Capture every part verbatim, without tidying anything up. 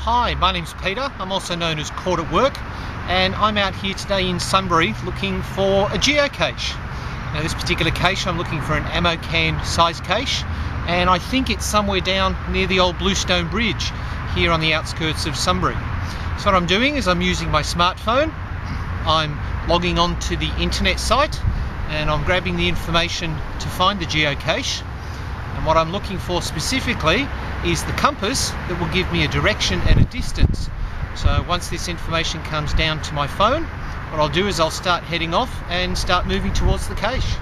Hi, my name's Peter. I'm also known as Court at Work, and I'm out here today in Sunbury looking for a geocache. Now, this particular cache, I'm looking for an ammo can size cache, and I think it's somewhere down near the old Bluestone Bridge here on the outskirts of Sunbury. So what I'm doing is I'm using my smartphone, I'm logging onto the internet site, and I'm grabbing the information to find the geocache. And what I'm looking for specifically is the compass that will give me a direction and a distance. So once this information comes down to my phone, what I'll do is I'll start heading off and start moving towards the cache.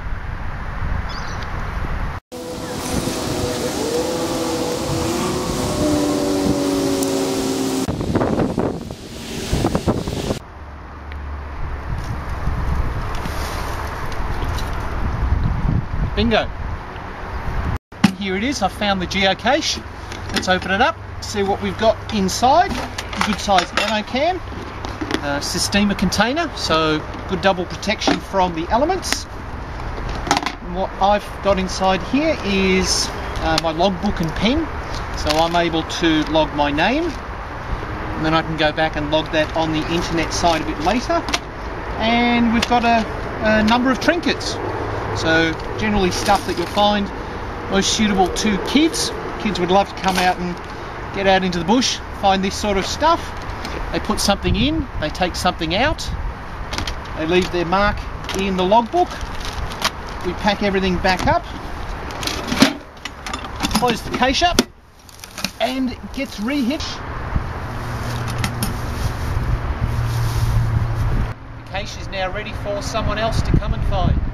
Bingo! Here it is, I've found the geocache. Let's open it up, see what we've got inside. A good size ammo can, a Systema container, so good double protection from the elements. And what I've got inside here is uh, my logbook and pen, so I'm able to log my name, and then I can go back and log that on the internet side a bit later. And we've got a, a number of trinkets. So generally stuff that you'll find most suitable to kids. Kids would love to come out and get out into the bush, find this sort of stuff. They put something in, they take something out, they leave their mark in the logbook. We pack everything back up, close the cache up, and it gets rehitched. The cache is now ready for someone else to come and find.